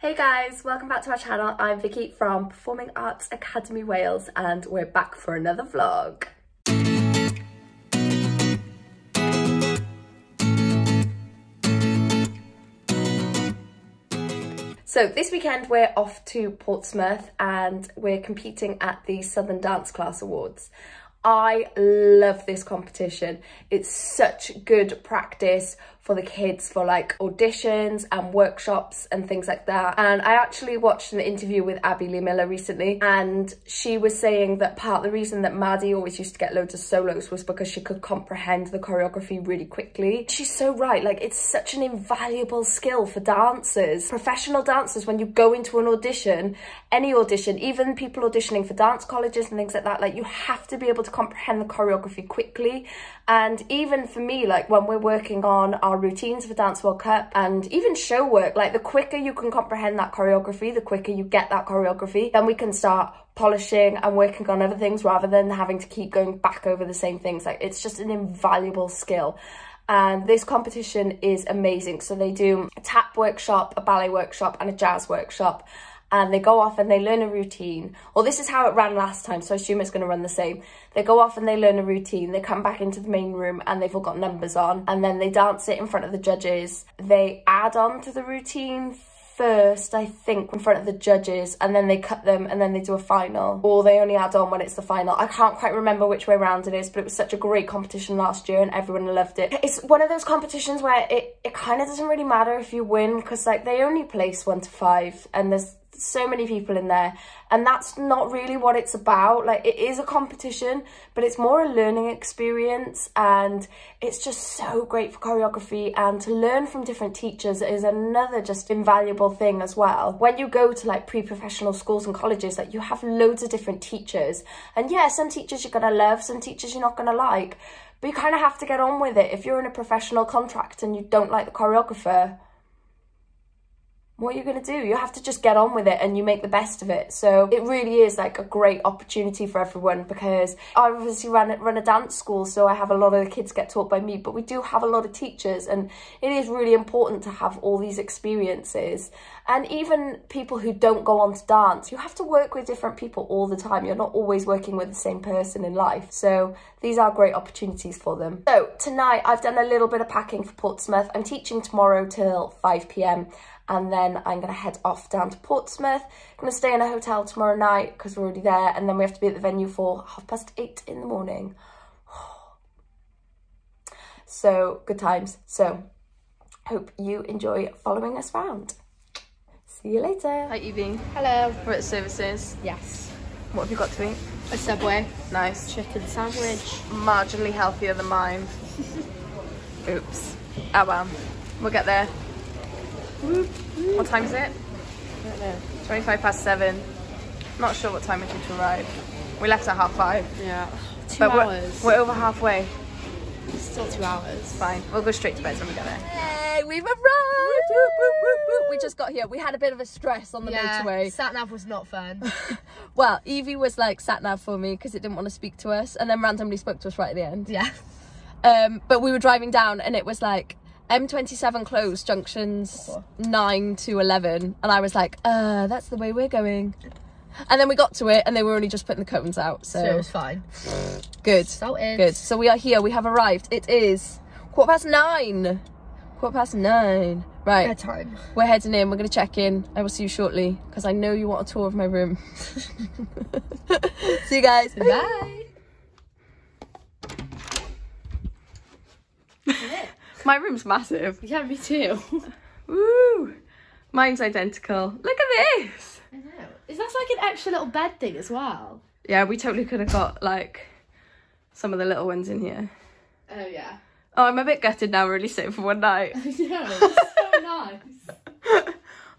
Hey guys, welcome back to our channel. I'm Vicky from Performing Arts Academy Wales and we're back for another vlog. So this weekend we're off to Portsmouth and we're competing at the Southern Dance Class Awards. I love this competition. It's such good practice for the kids for like auditions and workshops and things like that. And I actually watched an interview with Abby Lee Miller recently and she was saying that part of the reason that Maddie always used to get loads of solos was because she could comprehend the choreography really quickly. She's so right, like it's such an invaluable skill for dancers, professional dancers. When you go into an audition, any audition, even people auditioning for dance colleges and things like that, like you have to be able to comprehend the choreography quickly. And even for me, like when we're working on our routines for Dance World Cup and even show work, like the quicker you can comprehend that choreography, the quicker you get that choreography, then we can start polishing and working on other things rather than having to keep going back over the same things. Like it's just an invaluable skill. And this competition is amazing. So they do a tap workshop, a ballet workshop and a jazz workshop. And they go off and they learn a routine. Or this is how it ran last time, so I assume it's going to run the same. They go off and they learn a routine. They come back into the main room and they've all got numbers on. And then they dance it in front of the judges. They add on to the routine first, I think, in front of the judges, and then they cut them and then they do a final, or they only add on when it's the final. I can't quite remember which way round it is, but it was such a great competition last year and everyone loved it. It's one of those competitions where it kind of doesn't really matter if you win, because like they only place 1 to 5 and there's so many people in there, and that's not really what it's about. Like it is a competition, but it's more a learning experience, and it's just so great for choreography. And to learn from different teachers is another just invaluable thing as well. When you go to like pre-professional schools and colleges, like you have loads of different teachers, and yeah, some teachers you're gonna love, some teachers you're not gonna like, but you kind of have to get on with it. If you're in a professional contract and you don't like the choreographer, what are you going to do? You have to just get on with it and you make the best of it. So it really is like a great opportunity for everyone, because I obviously run a dance school, so I have a lot of the kids get taught by me, but we do have a lot of teachers, and it is really important to have all these experiences. And even people who don't go on to dance, you have to work with different people all the time. You're not always working with the same person in life. So these are great opportunities for them. So tonight I've done a little bit of packing for Portsmouth. I'm teaching tomorrow till 5 p.m. and then I'm gonna head off down to Portsmouth. I'm gonna stay in a hotel tomorrow night because we're already there, and then we have to be at the venue for 8:30 in the morning. So good times. So hope you enjoy following us round. See you later. Hi Evie. Hello. We're at services. Yes. What have you got to eat? A Subway. Nice. Chicken sandwich. Marginally healthier than mine. Oops. Oh well. We'll get there. What time is it? I don't know. 7:25. Not sure what time we due to arrive. We left at 5:30. Yeah. Two hours. We're over halfway. Still 2 hours. Fine. We'll go straight to bed when we get there. Hey, we've arrived! Whoop, whoop, whoop, whoop. We just got here. We had a bit of a stress on the motorway. Sat-nav was not fun. Well, Evie was like sat-nav for me because it didn't want to speak to us, and then randomly spoke to us right at the end. Yeah. But we were driving down and it was like M27 closed, junctions 9 to 11. And I was like, that's the way we're going. And then we got to it and they were only just putting the curtains out. So it was fine. Good. Salted. Good. So we are here. We have arrived. It is 9:15. 9:15. Right. Bedtime. We're heading in. We're going to check in. I will see you shortly because I know you want a tour of my room. See you guys. Bye. Bye. My room's massive. Yeah, me too. Woo! Mine's identical. Look at this! I know. Is that like an extra little bed thing as well? Yeah, we totally could have got like some of the little ones in here. Oh yeah. Oh, I'm a bit gutted now, we're only sitting for one night. Yeah, it's so nice.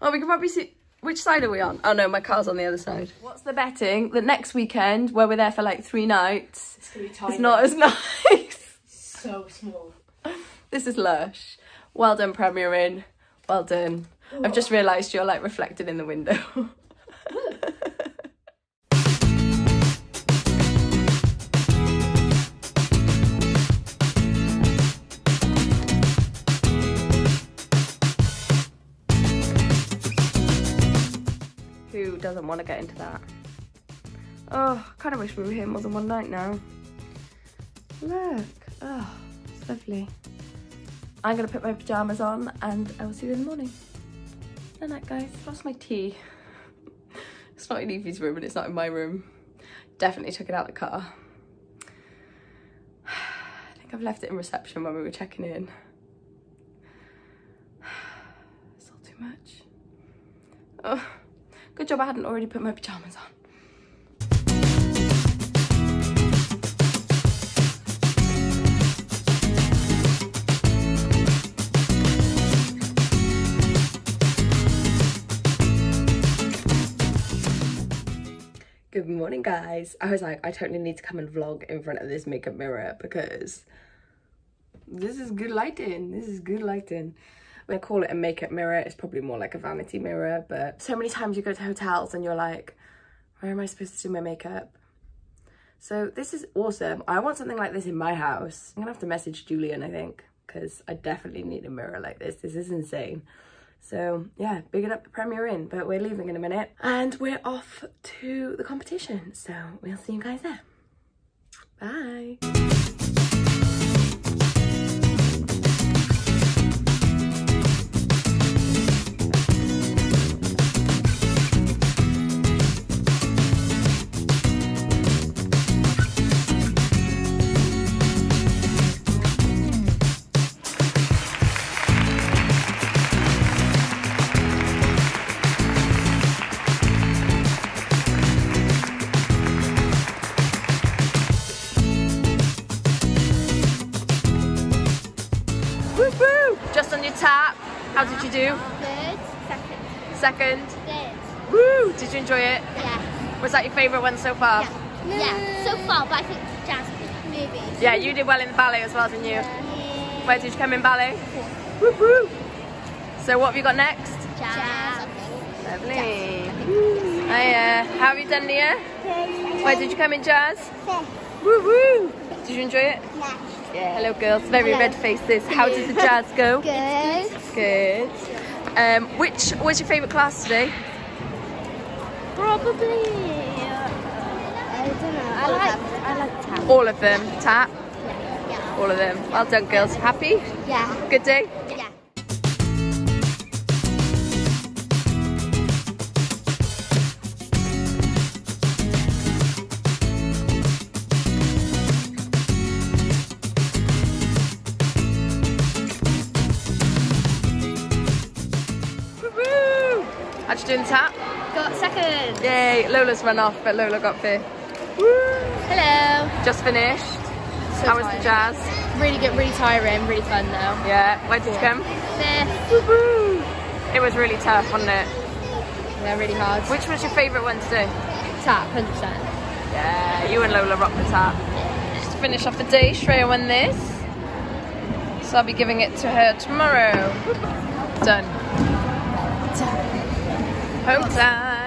Oh, we can probably see... Which side are we on? Oh no, my car's on the other side. What's the betting? The next weekend, where we're there for like 3 nights... It's gonna be tiny. It's not as nice. So small. This is lush. Well done, Premier Inn. Well done. Ooh. I've just realised you're like reflected in the window. doesn't want to get into that? Oh, I kind of wish we were here more than one night now. Look, oh, it's lovely. I'm going to put my pyjamas on and I will see you in the morning. Good night, guys. Lost my tea. It's not in Evie's room and it's not in my room. Definitely took it out of the car. I think I've left it in reception when we were checking in. It's all too much. Oh, good job I hadn't already put my pyjamas on. Good morning, guys. I was like, I totally need to come and vlog in front of this makeup mirror because this is good lighting. This is good lighting. They call it a makeup mirror. It's probably more like a vanity mirror, but so many times you go to hotels and you're like, where am I supposed to do my makeup? So this is awesome. I want something like this in my house. I'm gonna have to message Julian, I think, because I definitely need a mirror like this. This is insane. So yeah, big it up the Premier Inn, but we're leaving in a minute and we're off to the competition. So we'll see you guys there. Bye. How did you do? Third, second. Third. Woo! Did you enjoy it? Yeah. Was that your favourite one so far? Yeah. Yeah, so far, but I think jazz maybe. Yeah, you did well in ballet as well, didn't you? Yeah. Where did you come in ballet? Yeah. Woo woo! So what have you got next? Jazz. Lovely. Jazz. Woo. Oh, yeah. How have you done, Nia? Yeah. Where did you come in jazz? Yeah. Woo woo! Did you enjoy it? Yeah. Yeah. Hello girls, very red faces. How did the jazz go? Good. Good. Which was your favourite class today? Probably. I don't know. I like tap. All of them. Yeah. Tap. Yeah. Yeah. All of them. Yeah. Well done, girls. Happy? Yeah. Good day. Yeah. Doing tap? Got second. Yay, Lola's run off, but Lola got fifth. Woo. Hello. Just finished. So how was the jazz? Really good, really tiring, really fun though. Yeah, where did you come? Fifth. It was really tough, wasn't it? Yeah, really hard. Which was your favourite one to do? Tap, 100%. Yeah, you and Lola rocked the tap. Just to finish off the day, Shreya won this. So I'll be giving it to her tomorrow. Done. Done. Home time!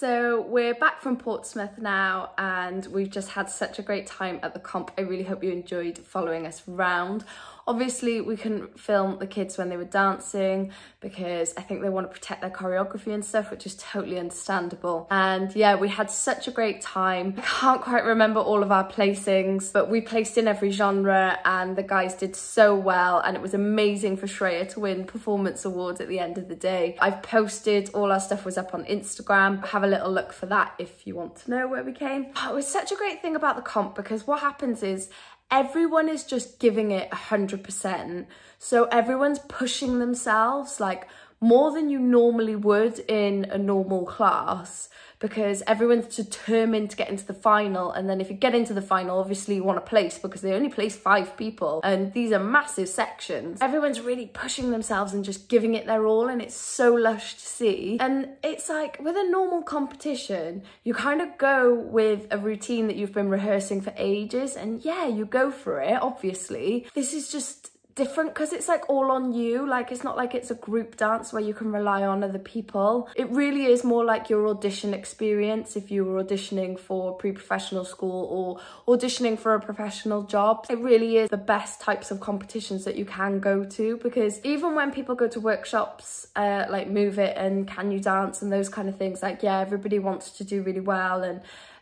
So we're back from Portsmouth now and we've just had such a great time at the comp. I really hope you enjoyed following us round. Obviously we couldn't film the kids when they were dancing because I think they want to protect their choreography and stuff, which is totally understandable. And yeah, we had such a great time. I can't quite remember all of our placings, but we placed in every genre and the guys did so well and it was amazing for Shreya to win performance awards at the end of the day. I've posted, all our stuff was up on Instagram. Have a little look for that if you want to know where we came. Oh, it was such a great thing about the comp because what happens is everyone is just giving it 100%. So everyone's pushing themselves, like more than you normally would in a normal class, because everyone's determined to get into the final. And then if you get into the final, obviously you want to place, because they only place 5 people and these are massive sections. Everyone's really pushing themselves and just giving it their all, and it's so lush to see. And it's like with a normal competition, you kind of go with a routine that you've been rehearsing for ages, and yeah, you go for it, obviously. This is just different because it's like all on you. Like, it's not like it's a group dance where you can rely on other people. It really is more like your audition experience if you were auditioning for pre-professional school or auditioning for a professional job. It really is the best types of competitions that you can go to, because even when people go to workshops like Move It and Can You Dance and those kind of things, like, yeah, everybody wants to do really well and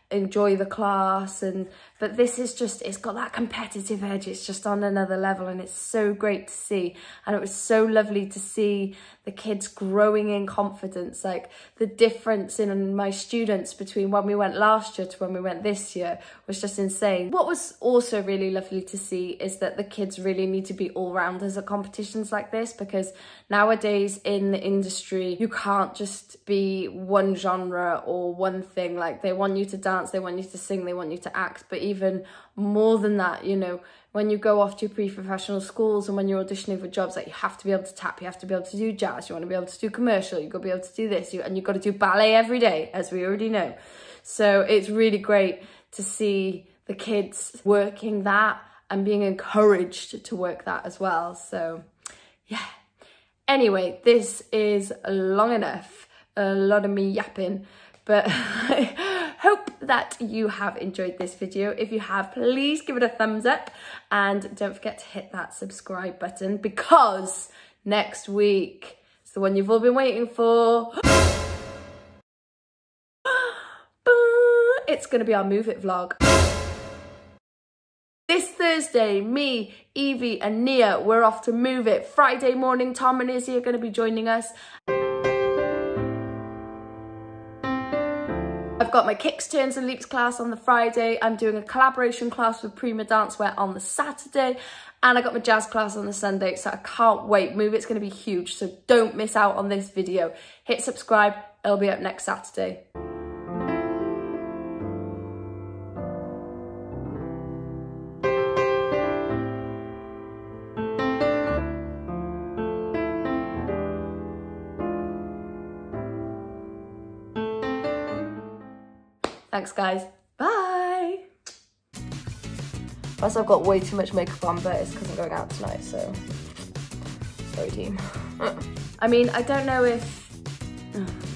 enjoy the class, and but this is just, it's got that competitive edge. It's just on another level, and it's so great to see. And it was so lovely to see the kids growing in confidence, like the difference in my students between when we went last year to when we went this year was just insane. What was also really lovely to see is that the kids really need to be all-rounders at competitions like this, because nowadays in the industry you can't just be one genre or one thing. Like, they want you to dance, they want you to sing, they want you to act, but even more than that, you know, when you go off to pre-professional schools and when you're auditioning for jobs, like, you have to be able to tap, you have to be able to do jazz, you want to be able to do commercial, you've got to be able to do this, and you've got to do ballet every day, as we already know. So it's really great to see the kids working that and being encouraged to work that as well. So yeah, anyway, this is long enough, a lot of me yapping, but hope that you have enjoyed this video. If you have, please give it a thumbs up, and don't forget to hit that subscribe button, because next week it's the one you've all been waiting for. It's going to be our Move It vlog. This Thursday, me, Evie and Nia, we're off to Move It. Friday morning, Tom and Izzy are going to be joining us. I've got my Kicks, Turns and Leaps class on the Friday. I'm doing a collaboration class with Prima Dancewear on the Saturday. And I got my jazz class on the Sunday, so I can't wait. Move It's going to be huge, so don't miss out on this video. Hit subscribe, it'll be up next Saturday. Thanks guys, bye! Plus I've got way too much makeup on, but it's because I'm going out tonight, so sorry team. I mean, I don't know if...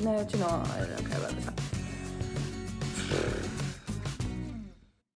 No, do you know what? I don't care about this.